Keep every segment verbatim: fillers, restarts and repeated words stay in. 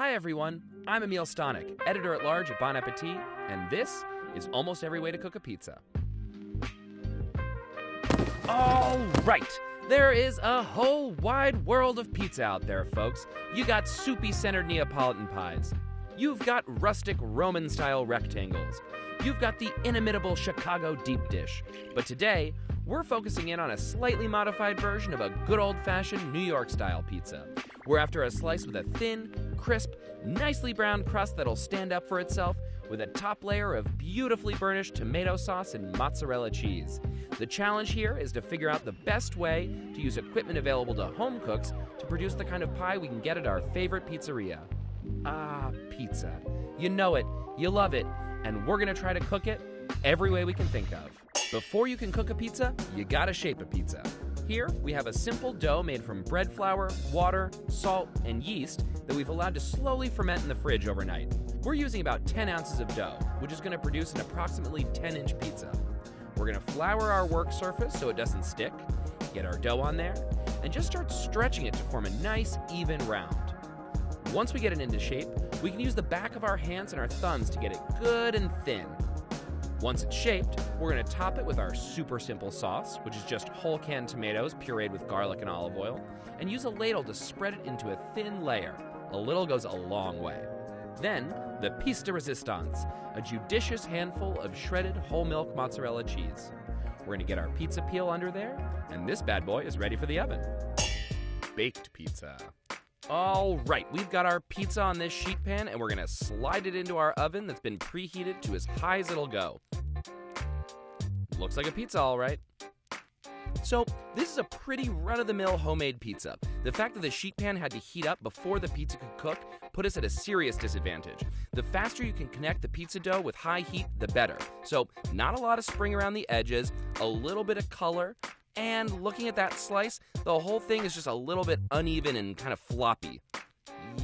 Hi everyone, I'm Amiel Stanek, editor-at-large at Bon Appetit, and this is Almost Every Way to Cook a Pizza. All right, there is a whole wide world of pizza out there, folks. You got soupy-centered Neapolitan pies. You've got rustic Roman-style rectangles. You've got the inimitable Chicago deep dish. But today, we're focusing in on a slightly modified version of a good old-fashioned New York-style pizza. We're after a slice with a thin, crisp, nicely browned crust that'll stand up for itself with a top layer of beautifully burnished tomato sauce and mozzarella cheese. The challenge here is to figure out the best way to use equipment available to home cooks to produce the kind of pie we can get at our favorite pizzeria. Ah, pizza. You know it, you love it, and we're gonna try to cook it every way we can think of. Before you can cook a pizza, you gotta shape a pizza. Here, we have a simple dough made from bread flour, water, salt, and yeast that we've allowed to slowly ferment in the fridge overnight. We're using about ten ounces of dough, which is gonna produce an approximately ten inch pizza. We're gonna flour our work surface so it doesn't stick, get our dough on there, and just start stretching it to form a nice, even round. Once we get it into shape, we can use the back of our hands and our thumbs to get it good and thin. Once it's shaped, we're gonna top it with our super simple sauce, which is just whole canned tomatoes pureed with garlic and olive oil, and use a ladle to spread it into a thin layer. A little goes a long way. Then, the pièce de résistance, a judicious handful of shredded whole milk mozzarella cheese. We're gonna get our pizza peel under there, and this bad boy is ready for the oven. Baked pizza. All right, we've got our pizza on this sheet pan, and we're gonna slide it into our oven that's been preheated to as high as it'll go. Looks like a pizza, all right. So, this is a pretty run-of-the-mill homemade pizza. The fact that the sheet pan had to heat up before the pizza could cook put us at a serious disadvantage. The faster you can connect the pizza dough with high heat, the better. So, not a lot of spring around the edges, a little bit of color, and looking at that slice, the whole thing is just a little bit uneven and kind of floppy.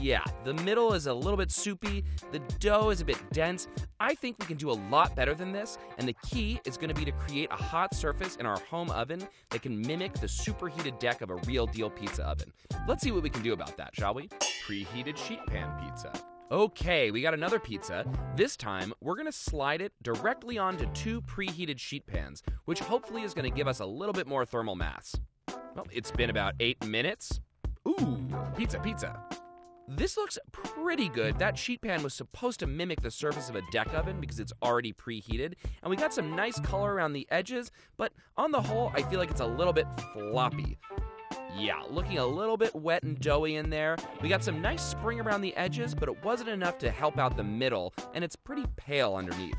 Yeah, the middle is a little bit soupy, the dough is a bit dense. I think we can do a lot better than this, and the key is gonna be to create a hot surface in our home oven that can mimic the superheated deck of a real deal pizza oven. Let's see what we can do about that, shall we? Preheated sheet pan pizza. Okay, we got another pizza. This time, we're gonna slide it directly onto two preheated sheet pans, which hopefully is gonna give us a little bit more thermal mass. Well, it's been about eight minutes. Ooh, pizza, pizza. This looks pretty good. That sheet pan was supposed to mimic the surface of a deck oven because it's already preheated, and we got some nice color around the edges, but on the whole, I feel like it's a little bit floppy. Yeah, looking a little bit wet and doughy in there. We got some nice spring around the edges, but it wasn't enough to help out the middle, and it's pretty pale underneath.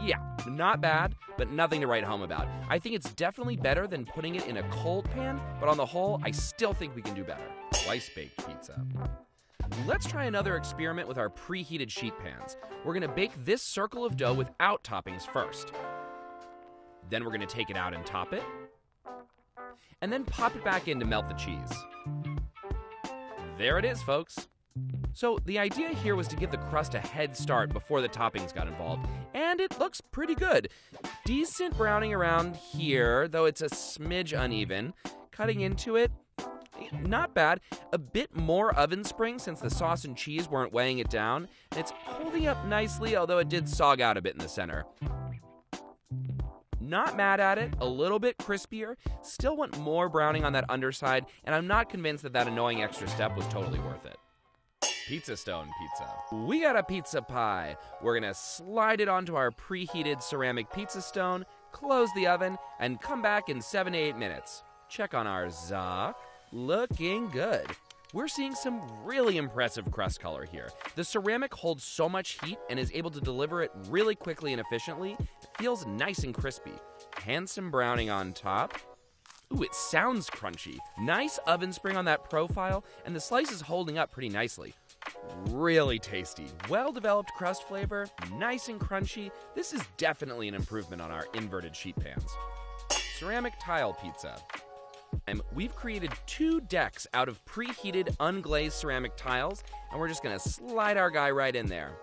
Yeah, not bad, but nothing to write home about. I think it's definitely better than putting it in a cold pan, but on the whole, I still think we can do better. Slice-baked pizza. Let's try another experiment with our preheated sheet pans. We're gonna bake this circle of dough without toppings first. Then we're gonna take it out and top it. And then pop it back in to melt the cheese. There it is, folks. So the idea here was to give the crust a head start before the toppings got involved, and it looks pretty good. Decent browning around here, though it's a smidge uneven. Cutting into it, not bad. A bit more oven spring since the sauce and cheese weren't weighing it down. And it's holding up nicely, although it did sog out a bit in the center. Not mad at it, a little bit crispier. Still want more browning on that underside, and I'm not convinced that that annoying extra step was totally worth it. Pizza stone pizza. We got a pizza pie. We're gonna slide it onto our preheated ceramic pizza stone, close the oven, and come back in seven to eight minutes. Check on our za. Looking good. We're seeing some really impressive crust color here. The ceramic holds so much heat and is able to deliver it really quickly and efficiently. It feels nice and crispy. Handsome browning on top. Ooh, it sounds crunchy. Nice oven spring on that profile, and the slice is holding up pretty nicely. Really tasty. Well-developed crust flavor, nice and crunchy. This is definitely an improvement on our inverted sheet pans. Ceramic tile pizza. And we've created two decks out of preheated, unglazed ceramic tiles, and we're just gonna slide our guy right in there.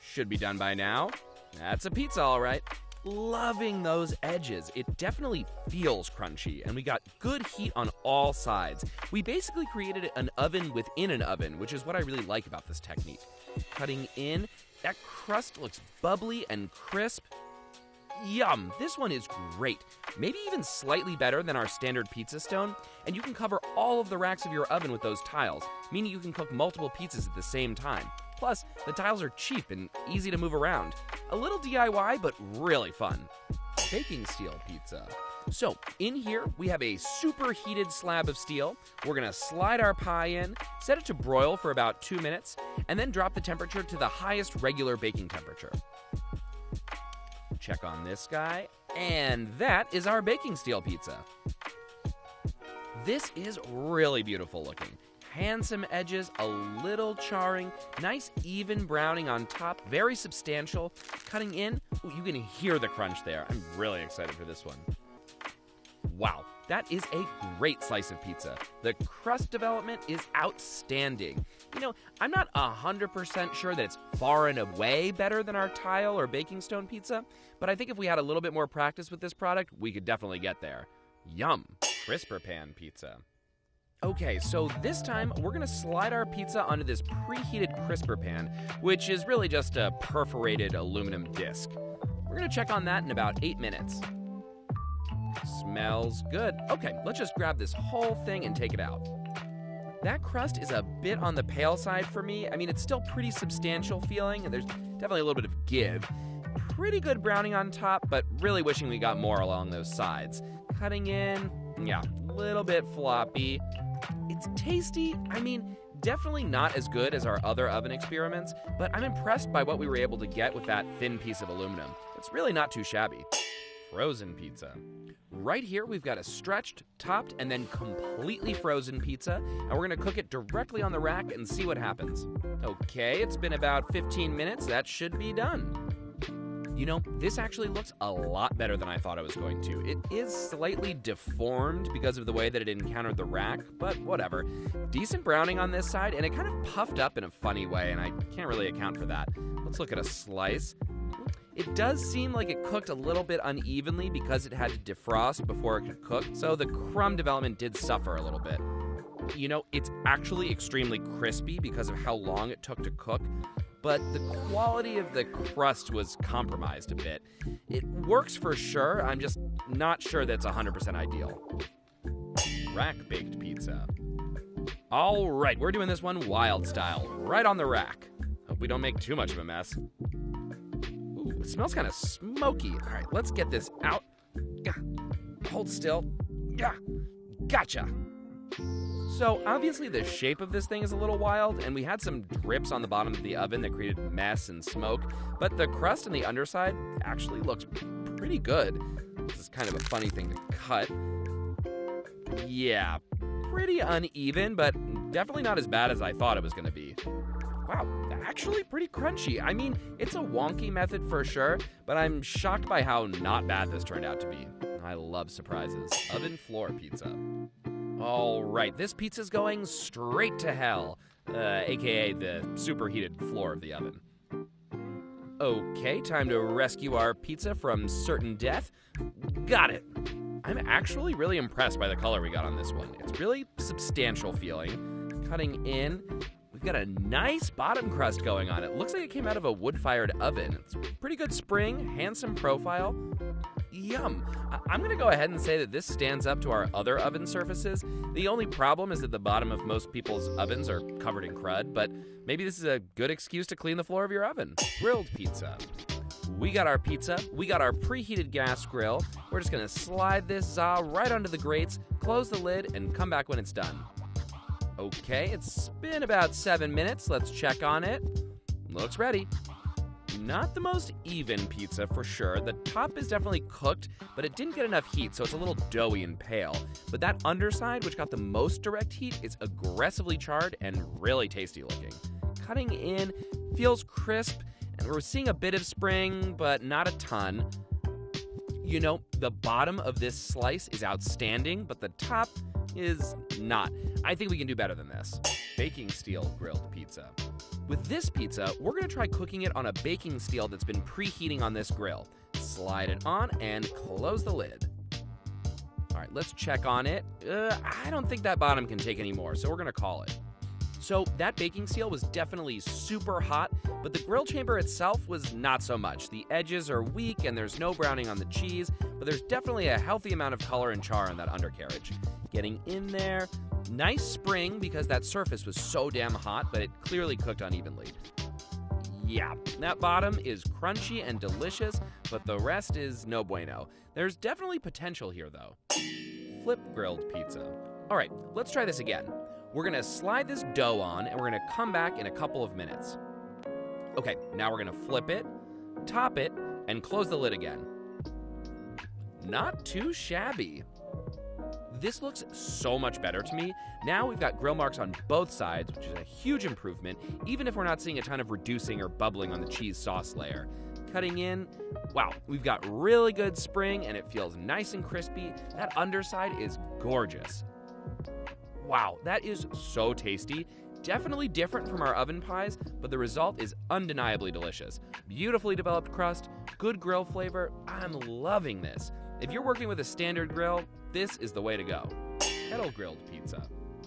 Should be done by now. That's a pizza, all right. Loving those edges. It definitely feels crunchy, and we got good heat on all sides. We basically created an oven within an oven, which is what I really like about this technique. Cutting in, that crust looks bubbly and crisp. Yum, this one is great. Maybe even slightly better than our standard pizza stone, and you can cover all of the racks of your oven with those tiles, meaning you can cook multiple pizzas at the same time. Plus, the tiles are cheap and easy to move around. A little D I Y, but really fun. Baking steel pizza. So, in here, we have a superheated slab of steel. We're gonna slide our pie in, set it to broil for about two minutes, and then drop the temperature to the highest regular baking temperature. Check on this guy, and that is our baking steel pizza. This is really beautiful looking. Handsome edges, a little charring, nice even browning on top, very substantial. Cutting in, ooh, you can hear the crunch there. I'm really excited for this one. Wow, that is a great slice of pizza. The crust development is outstanding. You know, I'm not one hundred percent sure that it's far and away better than our tile or baking stone pizza, but I think if we had a little bit more practice with this product, we could definitely get there. Yum, crisper pan pizza. Okay, so this time we're gonna slide our pizza onto this preheated crisper pan, which is really just a perforated aluminum disc. We're gonna check on that in about eight minutes. Smells good. Okay, let's just grab this whole thing and take it out. That crust is a bit on the pale side for me. I mean, it's still pretty substantial feeling, and there's definitely a little bit of give. Pretty good browning on top, but really wishing we got more along those sides. Cutting in, yeah, a little bit floppy. It's tasty. I mean, definitely not as good as our other oven experiments, but I'm impressed by what we were able to get with that thin piece of aluminum. It's really not too shabby. Frozen pizza. Right here, we've got a stretched, topped, and then completely frozen pizza, and we're gonna cook it directly on the rack and see what happens. Okay, it's been about fifteen minutes. That should be done. You know, this actually looks a lot better than I thought it was going to. It is slightly deformed because of the way that it encountered the rack, but whatever. Decent browning on this side, and it kind of puffed up in a funny way, and I can't really account for that. Let's look at a slice. It does seem like it cooked a little bit unevenly because it had to defrost before it could cook, so the crumb development did suffer a little bit. You know, it's actually extremely crispy because of how long it took to cook, but the quality of the crust was compromised a bit. It works for sure, I'm just not sure that's one hundred percent ideal. Rack-baked pizza. All right, we're doing this one wild style, right on the rack. Hope we don't make too much of a mess. Ooh, it smells kind of smoky. All right, let's get this out. Yeah. Hold still. Yeah. Gotcha. So obviously the shape of this thing is a little wild, and we had some drips on the bottom of the oven that created mess and smoke, but the crust and the underside actually looks pretty good. This is kind of a funny thing to cut. Yeah, pretty uneven, but definitely not as bad as I thought it was gonna be. Wow, actually pretty crunchy. I mean, it's a wonky method for sure, but I'm shocked by how not bad this turned out to be. I love surprises. Oven floor pizza. All right, this pizza's going straight to hell, uh, A K A the superheated floor of the oven. Okay, time to rescue our pizza from certain death. Got it. I'm actually really impressed by the color we got on this one. It's really substantial feeling. Cutting in, we've got a nice bottom crust going on. It looks like it came out of a wood-fired oven. It's a pretty good spring, handsome profile. Yum. I'm gonna go ahead and say that this stands up to our other oven surfaces. The only problem is that the bottom of most people's ovens are covered in crud, but maybe this is a good excuse to clean the floor of your oven. Grilled pizza. We got our pizza, we got our preheated gas grill. We're just gonna slide this za right onto the grates, close the lid, and come back when it's done. Okay, it's been about seven minutes. Let's check on it. Looks ready. Not the most even pizza for sure. The top is definitely cooked, but it didn't get enough heat, so it's a little doughy and pale. But that underside, which got the most direct heat, is aggressively charred and really tasty looking. Cutting in, feels crisp, and we're seeing a bit of spring, but not a ton. You know, the bottom of this slice is outstanding, but the top is not. I think we can do better than this. Baking steel grilled pizza. With this pizza, we're gonna try cooking it on a baking steel that's been preheating on this grill. slide it on, and close the lid. All right, let's check on it. Uh, I don't think that bottom can take any more, so we're gonna call it. So that baking seal was definitely super hot, but the grill chamber itself was not so much. The edges are weak and there's no browning on the cheese, but there's definitely a healthy amount of color and char on that undercarriage. Getting in there, nice spring because that surface was so damn hot, but it clearly cooked unevenly. Yeah, that bottom is crunchy and delicious, but the rest is no bueno. There's definitely potential here though. Flip grilled pizza. All right, let's try this again. We're gonna slide this dough on and we're gonna come back in a couple of minutes. Okay, now we're gonna flip it, top it, and close the lid again. Not too shabby. This looks so much better to me. Now we've got grill marks on both sides, which is a huge improvement, even if we're not seeing a ton of reducing or bubbling on the cheese sauce layer. Cutting in, wow, we've got really good spring and it feels nice and crispy. That underside is gorgeous. Wow, that is so tasty. Definitely different from our oven pies, but the result is undeniably delicious. Beautifully developed crust, good grill flavor. I'm loving this. If you're working with a standard grill, this is the way to go. Kettle grilled pizza.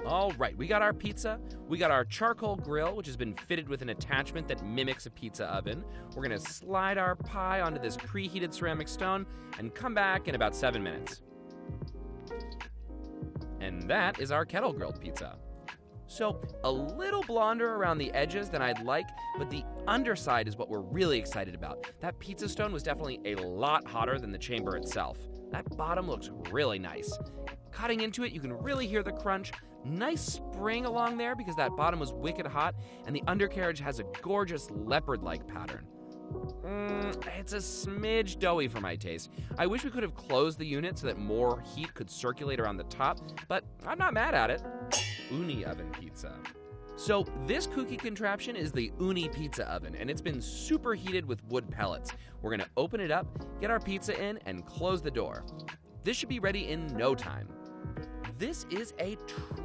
All right, we got our pizza. We got our charcoal grill, which has been fitted with an attachment that mimics a pizza oven. We're gonna slide our pie onto this preheated ceramic stone and come back in about seven minutes. And that is our kettle grilled pizza. So a little blonder around the edges than I'd like, but the underside is what we're really excited about. That pizza stone was definitely a lot hotter than the chamber itself. That bottom looks really nice. Cutting into it, you can really hear the crunch. Nice spring along there because that bottom was wicked hot, and the undercarriage has a gorgeous leopard-like pattern. Mm, it's a smidge doughy for my taste. I wish we could have closed the unit so that more heat could circulate around the top, but I'm not mad at it. Ooni Oven pizza. So this kooky contraption is the Ooni pizza oven, and it's been superheated with wood pellets. We're gonna open it up, get our pizza in, and close the door. This should be ready in no time. This is a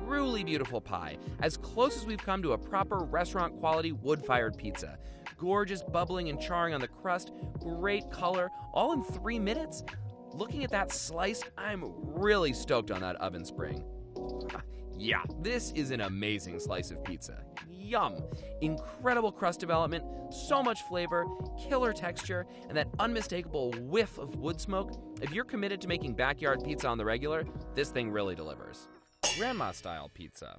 truly beautiful pie, as close as we've come to a proper restaurant quality wood-fired pizza. Gorgeous bubbling and charring on the crust, great color, all in three minutes. Looking at that slice, I'm really stoked on that oven spring. Yeah, this is an amazing slice of pizza. Yum! Incredible crust development, so much flavor, killer texture, and that unmistakable whiff of wood smoke. If you're committed to making backyard pizza on the regular, this thing really delivers. Grandma-style pizza.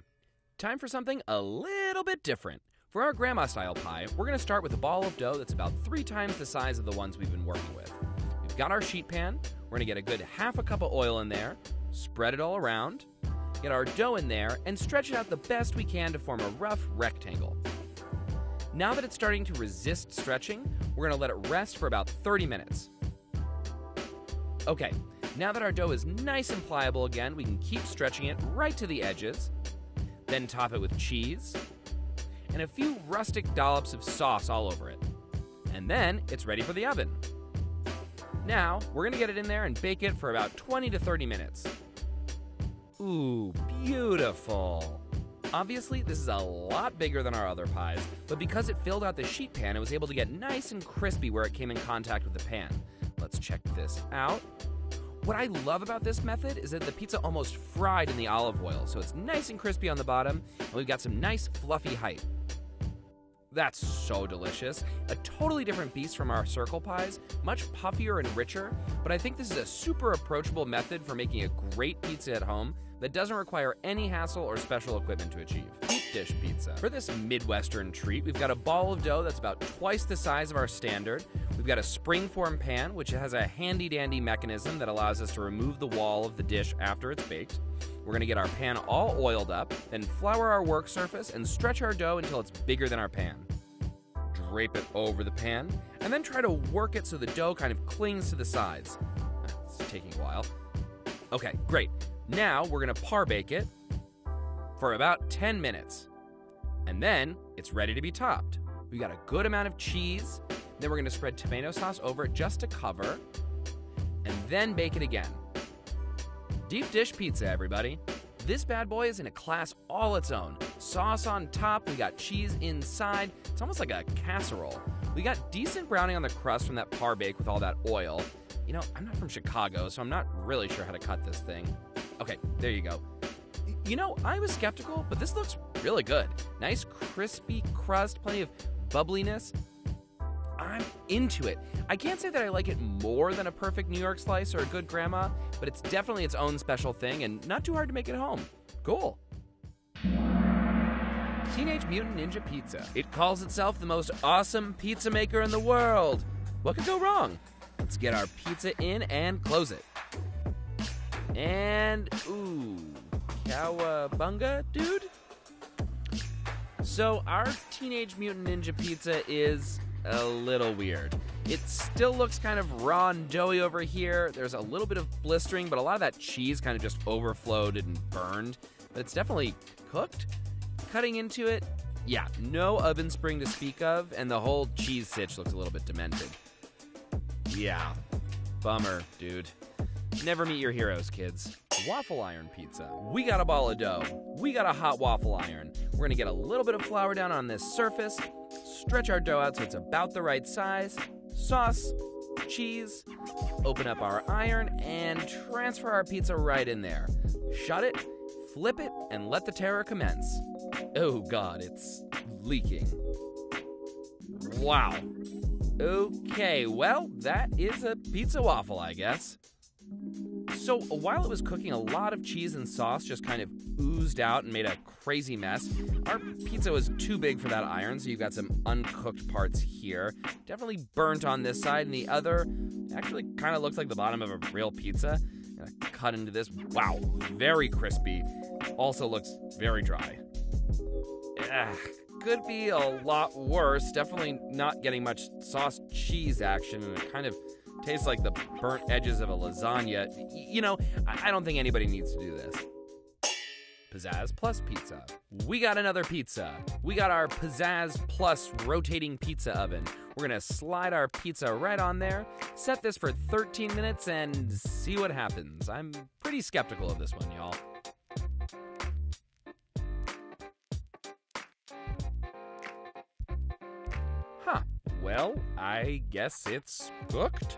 Time for something a little bit different. For our grandma-style pie, we're gonna start with a ball of dough that's about three times the size of the ones we've been working with. We've got our sheet pan. We're gonna get a good half a cup of oil in there, spread it all around, get our dough in there, and stretch it out the best we can to form a rough rectangle. Now that it's starting to resist stretching, we're gonna let it rest for about thirty minutes. Okay, now that our dough is nice and pliable again, we can keep stretching it right to the edges, then top it with cheese, and a few rustic dollops of sauce all over it. And then it's ready for the oven. Now, we're gonna get it in there and bake it for about twenty to thirty minutes. Ooh, beautiful. Obviously, this is a lot bigger than our other pies, but because it filled out the sheet pan, it was able to get nice and crispy where it came in contact with the pan. Let's check this out. What I love about this method is that the pizza almost fried in the olive oil, so it's nice and crispy on the bottom, and we've got some nice fluffy height. That's so delicious. A totally different beast from our circle pies, much puffier and richer, but I think this is a super approachable method for making a great pizza at home that doesn't require any hassle or special equipment to achieve. Deep dish pizza. For this Midwestern treat, we've got a ball of dough that's about twice the size of our standard. We've got a springform pan, which has a handy-dandy mechanism that allows us to remove the wall of the dish after it's baked. We're gonna get our pan all oiled up, then flour our work surface and stretch our dough until it's bigger than our pan. Drape it over the pan, and then try to work it so the dough kind of clings to the sides. It's taking a while. Okay, great. Now we're gonna par bake it for about ten minutes. And then it's ready to be topped. We got a good amount of cheese, then we're gonna spread tomato sauce over it just to cover, and then bake it again. Deep dish pizza, everybody. This bad boy is in a class all its own. sauce on top, we got cheese inside. It's almost like a casserole. We got decent browning on the crust from that par bake with all that oil. You know, I'm not from Chicago, so I'm not really sure how to cut this thing. Okay, there you go. You know, I was skeptical, but this looks really good. Nice crispy crust, plenty of bubbliness. I'm into it. I can't say that I like it more than a perfect New York slice or a good grandma, but it's definitely its own special thing and not too hard to make at home. Cool. Teenage Mutant Ninja Pizza. It calls itself the most awesome pizza maker in the world. What could go wrong? Let's get our pizza in and close it. And, ooh, cowabunga, dude? So our Teenage Mutant Ninja Pizza is a little weird. It still looks kind of raw and doughy over here. There's a little bit of blistering, but a lot of that cheese kind of just overflowed and burned. But it's definitely cooked. Cutting into it, yeah, no oven spring to speak of, and the whole cheese sitch looks a little bit demented. Yeah, bummer, dude. Never meet your heroes, kids. Waffle iron pizza. We got a ball of dough. We got a hot waffle iron. We're gonna get a little bit of flour down on this surface, stretch our dough out so it's about the right size, sauce, cheese, open up our iron, and transfer our pizza right in there. Shut it, flip it, and let the terror commence. Oh God, it's leaking. Wow. Okay, well, that is a pizza waffle, I guess. So while it was cooking, a lot of cheese and sauce just kind of oozed out and made a crazy mess. Our pizza was too big for that iron, so you've got some uncooked parts here. Definitely burnt on this side and the other. Actually kind of looks like the bottom of a real pizza. Gonna cut into this. Wow, very crispy. Also looks very dry. Ugh, could be a lot worse. Definitely not getting much sauce cheese action, and it kind of tastes like the burnt edges of a lasagna. You know, I don't think anybody needs to do this. Pizzazz Plus Pizza. We got another pizza. We got our Pizzazz Plus rotating pizza oven. We're gonna slide our pizza right on there, set this for thirteen minutes, and see what happens. I'm pretty skeptical of this one, y'all. Huh. Well, I guess it's cooked.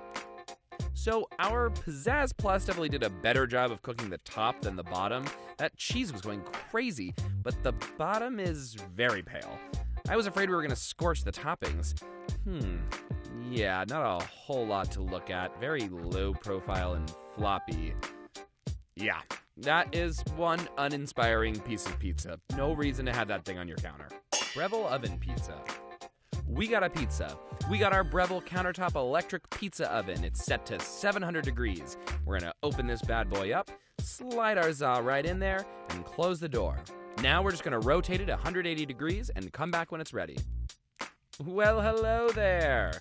So our Pizzazz Plus definitely did a better job of cooking the top than the bottom. That cheese was going crazy, but the bottom is very pale. I was afraid we were gonna scorch the toppings. Hmm, yeah, not a whole lot to look at. Very low profile and floppy. Yeah, that is one uninspiring piece of pizza. No reason to have that thing on your counter. Breville Oven Pizza. We got a pizza. We got our Breville countertop electric pizza oven. It's set to seven hundred degrees. We're gonna open this bad boy up, slide our za right in there, and close the door. Now we're just gonna rotate it one hundred eighty degrees and come back when it's ready. Well, hello there.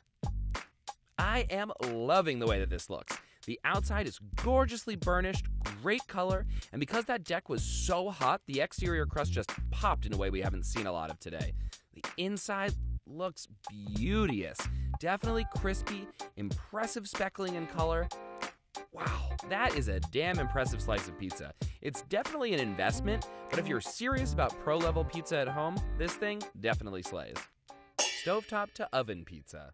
I am loving the way that this looks. The outside is gorgeously burnished, great color, and because that deck was so hot, the exterior crust just popped in a way we haven't seen a lot of today. The inside looks beauteous. Definitely crispy, impressive speckling and color. Wow, that is a damn impressive slice of pizza. It's definitely an investment, but if you're serious about pro-level pizza at home, this thing definitely slays. Stovetop to oven pizza.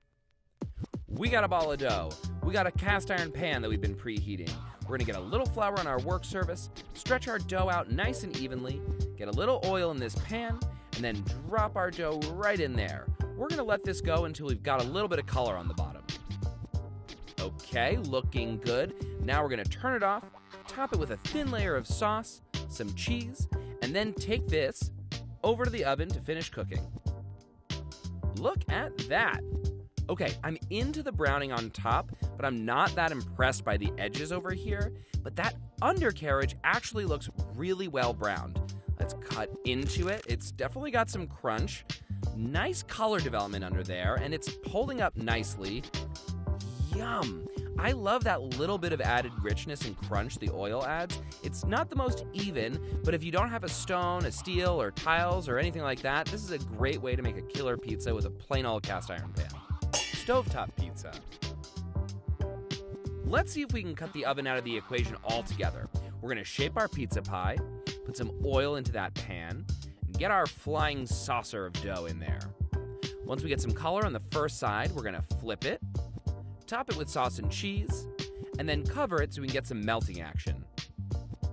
We got a ball of dough. We got a cast iron pan that we've been preheating. We're gonna get a little flour on our work surface, stretch our dough out nice and evenly, get a little oil in this pan, and then drop our dough right in there. We're gonna let this go until we've got a little bit of color on the bottom. Okay, looking good. Now we're gonna turn it off, top it with a thin layer of sauce, some cheese, and then take this over to the oven to finish cooking. Look at that. Okay, I'm into the browning on top, but I'm not that impressed by the edges over here, but that undercarriage actually looks really well browned. Let's cut into it. It's definitely got some crunch, nice color development under there, and it's holding up nicely. Yum! I love that little bit of added richness and crunch the oil adds. It's not the most even, but if you don't have a stone, a steel, or tiles, or anything like that, this is a great way to make a killer pizza with a plain old cast iron pan. Stovetop pizza. Let's see if we can cut the oven out of the equation altogether. We're gonna shape our pizza pie, put some oil into that pan, and get our flying saucer of dough in there. Once we get some color on the first side, we're gonna flip it, top it with sauce and cheese, and then cover it so we can get some melting action.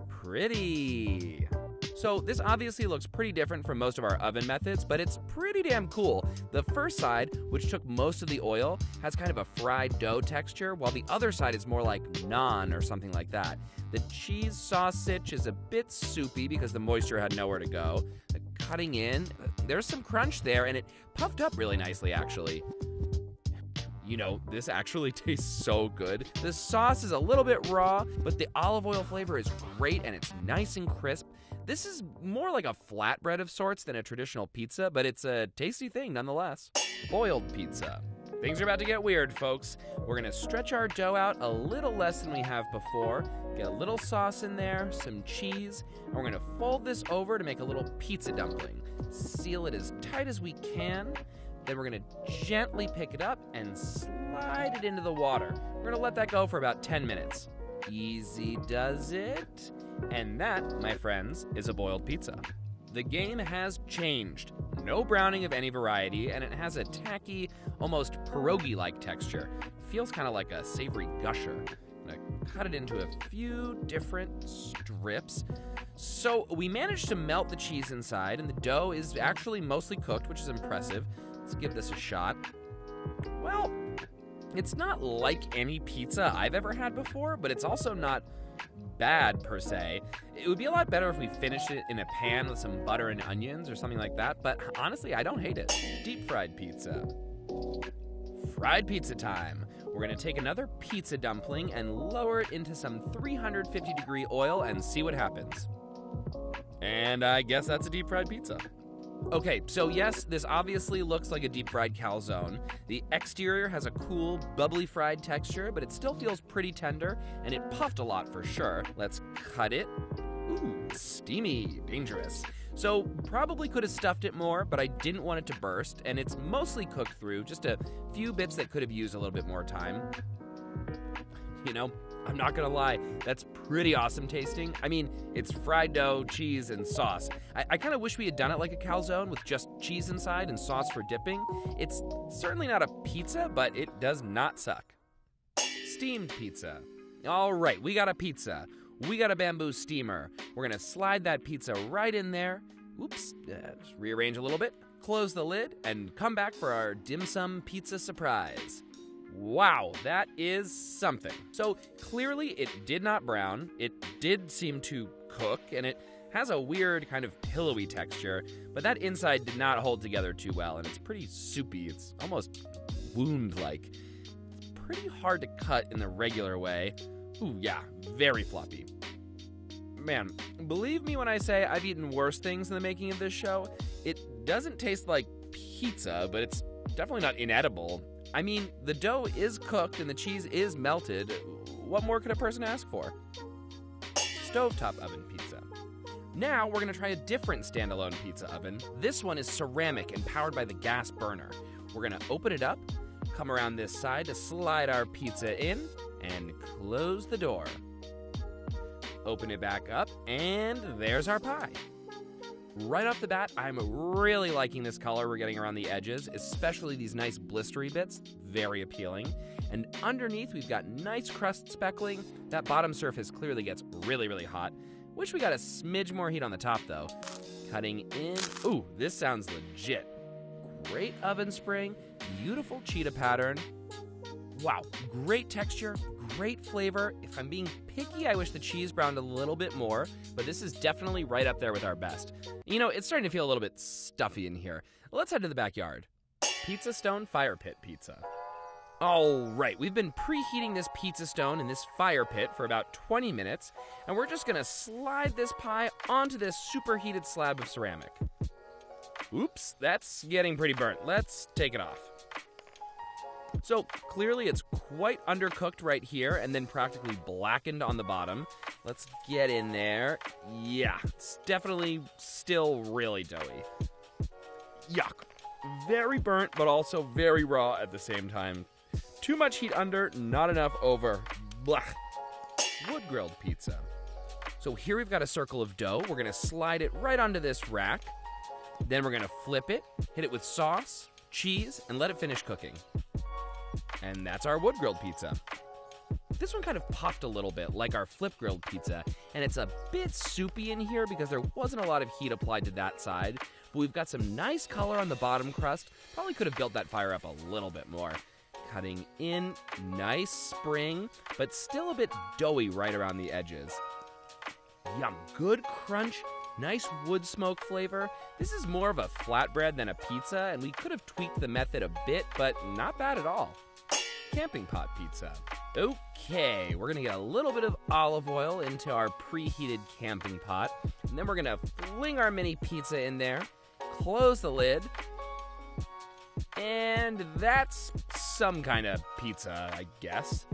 Pretty. So this obviously looks pretty different from most of our oven methods, but it's pretty damn cool. The first side, which took most of the oil, has kind of a fried dough texture, while the other side is more like naan or something like that. The cheese sausage is a bit soupy because the moisture had nowhere to go. The cutting in, there's some crunch there, and it puffed up really nicely, actually. You know, this actually tastes so good. The sauce is a little bit raw, but the olive oil flavor is great and it's nice and crisp. This is more like a flatbread of sorts than a traditional pizza, but it's a tasty thing nonetheless. Boiled pizza. Things are about to get weird, folks. We're gonna stretch our dough out a little less than we have before, get a little sauce in there, some cheese, and we're gonna fold this over to make a little pizza dumpling. Seal it as tight as we can. Then we're gonna gently pick it up and slide it into the water. We're gonna let that go for about ten minutes. Easy does it. And that, my friends, is a boiled pizza. The game has changed. No browning of any variety, and it has a tacky, almost pierogi-like texture. It feels kind of like a savory gusher. I'm gonna cut it into a few different strips. So we managed to melt the cheese inside, and the dough is actually mostly cooked, which is impressive. Let's give this a shot. Well, it's not like any pizza I've ever had before, but it's also not bad per se. It would be a lot better if we finished it in a pan with some butter and onions or something like that, but honestly, I don't hate it. Deep fried pizza. Fried pizza time. We're gonna take another pizza dumpling and lower it into some three hundred fifty degree oil and see what happens. And I guess that's a deep fried pizza. Okay, so yes, this obviously looks like a deep-fried calzone. The exterior has a cool, bubbly fried texture, but it still feels pretty tender, and it puffed a lot for sure. Let's cut it. Ooh, steamy, dangerous. So probably could have stuffed it more, but I didn't want it to burst, and it's mostly cooked through, just a few bits that could have used a little bit more time. You know, I'm not gonna lie, that's pretty awesome tasting. I mean, it's fried dough, cheese, and sauce. I, I kinda wish we had done it like a calzone with just cheese inside and sauce for dipping. It's certainly not a pizza, but it does not suck. Steamed pizza. All right, we got a pizza. We got a bamboo steamer. We're gonna slide that pizza right in there. Oops, uh, just rearrange a little bit, close the lid, and come back for our dim sum pizza surprise. Wow, that is something. So clearly it did not brown, it did seem to cook, and it has a weird kind of pillowy texture, but that inside did not hold together too well, and it's pretty soupy, it's almost wound-like. It's pretty hard to cut in the regular way. Ooh yeah, very floppy. Man, believe me when I say I've eaten worse things in the making of this show. It doesn't taste like pizza, but it's definitely not inedible. I mean, the dough is cooked and the cheese is melted. What more could a person ask for? Stovetop oven pizza. Now we're gonna try a different standalone pizza oven. This one is ceramic and powered by the gas burner. We're gonna open it up, come around this side to slide our pizza in, and close the door. Open it back up, and there's our pie. Right off the bat, I'm really liking this color we're getting around the edges, especially these nice blistery bits, very appealing. And underneath, we've got nice crust speckling. That bottom surface clearly gets really, really hot. Wish we got a smidge more heat on the top though. Cutting in, ooh, this sounds legit. Great oven spring, beautiful cheetah pattern. Wow, great texture, great flavor. If I'm being picky, I wish the cheese browned a little bit more, but this is definitely right up there with our best. You know, it's starting to feel a little bit stuffy in here. Let's head to the backyard. Pizza Stone Fire Pit Pizza. All right, we've been preheating this pizza stone in this fire pit for about twenty minutes, and we're just gonna slide this pie onto this superheated slab of ceramic. Oops, that's getting pretty burnt. Let's take it off. So clearly it's quite undercooked right here and then practically blackened on the bottom. Let's get in there. Yeah, it's definitely still really doughy. Yuck. Very burnt, but also very raw at the same time. Too much heat under, not enough over. Blah. Wood-grilled pizza. So here we've got a circle of dough. We're gonna slide it right onto this rack. Then we're gonna flip it, hit it with sauce, cheese, and let it finish cooking. And that's our wood grilled pizza. This one kind of puffed a little bit, like our flip grilled pizza, and it's a bit soupy in here because there wasn't a lot of heat applied to that side, but we've got some nice color on the bottom crust. Probably could have built that fire up a little bit more. Cutting in, nice spring, but still a bit doughy right around the edges. Yum, good crunch, nice wood smoke flavor. This is more of a flatbread than a pizza, and we could have tweaked the method a bit, but not bad at all. Camping pot pizza. Okay, we're gonna get a little bit of olive oil into our preheated camping pot, and then we're gonna fling our mini pizza in there, close the lid, and that's some kind of pizza, I guess.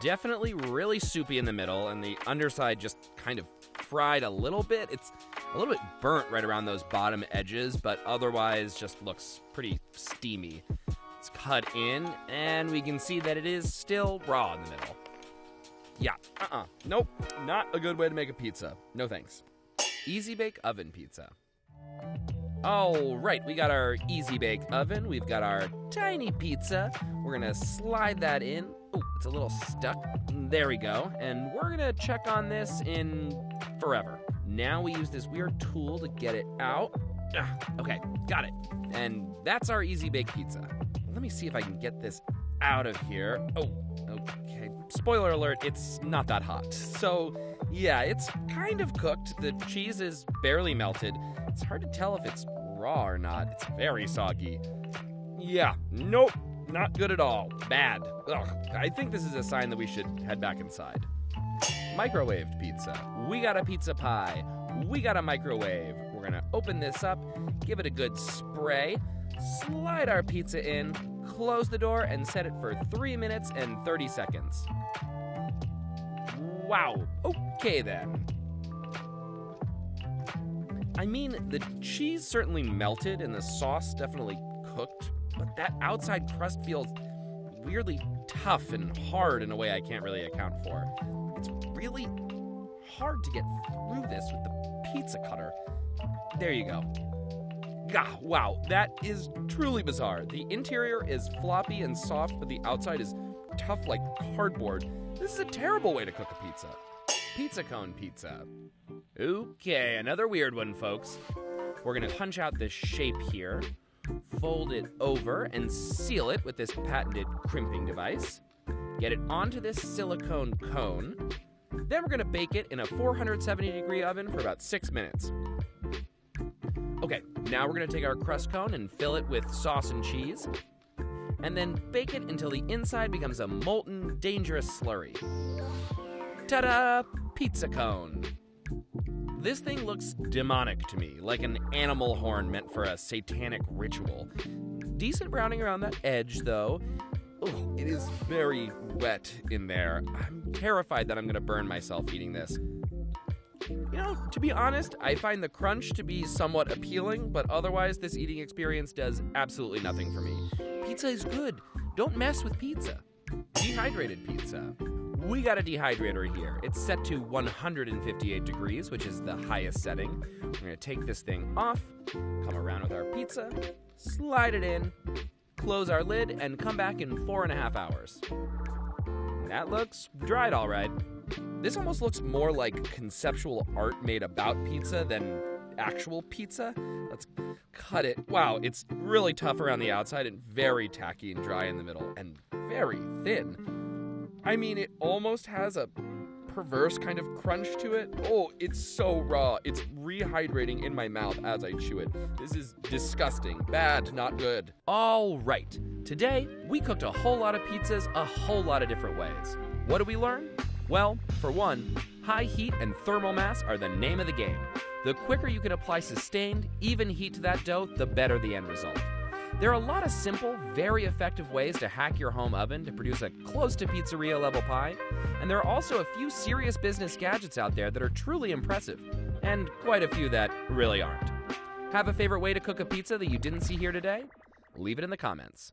Definitely really soupy in the middle, and the underside just kind of fried a little bit. It's a little bit burnt right around those bottom edges, but otherwise just looks pretty steamy. It's cut in, and we can see that it is still raw in the middle. Yeah, uh-uh, nope, not a good way to make a pizza. No thanks. Easy Bake Oven Pizza. All right, we got our Easy Bake Oven. We've got our tiny pizza. We're gonna slide that in. Oh, it's a little stuck. There we go. And we're gonna check on this in forever. Now we use this weird tool to get it out. Ugh, okay, got it. And that's our Easy Bake Pizza. Let me see if I can get this out of here. Oh, okay. Spoiler alert, it's not that hot. So, yeah, it's kind of cooked. The cheese is barely melted. It's hard to tell if it's raw or not. It's very soggy. Yeah, nope, not good at all. Bad. Ugh. I think this is a sign that we should head back inside. Microwaved pizza. We got a pizza pie. We got a microwave. We're gonna open this up, give it a good spray. Slide our pizza in, close the door, and set it for three minutes and thirty seconds. Wow, okay then. I mean, the cheese certainly melted and the sauce definitely cooked, but that outside crust feels weirdly tough and hard in a way I can't really account for. It's really hard to get through this with the pizza cutter. There you go. Ah, wow, that is truly bizarre. The interior is floppy and soft, but the outside is tough like cardboard. This is a terrible way to cook a pizza. Pizza cone pizza. Okay, another weird one, folks. We're gonna punch out this shape here, fold it over, and seal it with this patented crimping device. Get it onto this silicone cone. Then we're gonna bake it in a four hundred seventy degree oven for about six minutes. Okay, now we're gonna take our crust cone and fill it with sauce and cheese, and then bake it until the inside becomes a molten, dangerous slurry. Ta-da! Pizza cone. This thing looks demonic to me, like an animal horn meant for a satanic ritual. Decent browning around that edge, though. Ooh, it is very wet in there. I'm terrified that I'm gonna burn myself eating this. You know, to be honest, I find the crunch to be somewhat appealing, but otherwise this eating experience does absolutely nothing for me. Pizza is good. Don't mess with pizza. Dehydrated pizza. We got a dehydrator here. It's set to one hundred fifty-eight degrees, which is the highest setting. We're gonna take this thing off, come around with our pizza, slide it in, close our lid, and come back in four and a half hours. That looks dried all right. This almost looks more like conceptual art made about pizza than actual pizza. Let's cut it. Wow, it's really tough around the outside and very tacky and dry in the middle and very thin. I mean, it almost has a perverse kind of crunch to it. Oh, it's so raw. It's rehydrating in my mouth as I chew it. This is disgusting. Bad, not good. All right, today we cooked a whole lot of pizzas a whole lot of different ways. What did we learn? Well, for one, high heat and thermal mass are the name of the game. The quicker you can apply sustained, even heat to that dough, the better the end result. There are a lot of simple, very effective ways to hack your home oven to produce a close to pizzeria level pie, and there are also a few serious business gadgets out there that are truly impressive, and quite a few that really aren't. Have a favorite way to cook a pizza that you didn't see here today? Leave it in the comments.